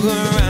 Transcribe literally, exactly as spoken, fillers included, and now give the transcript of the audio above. go around.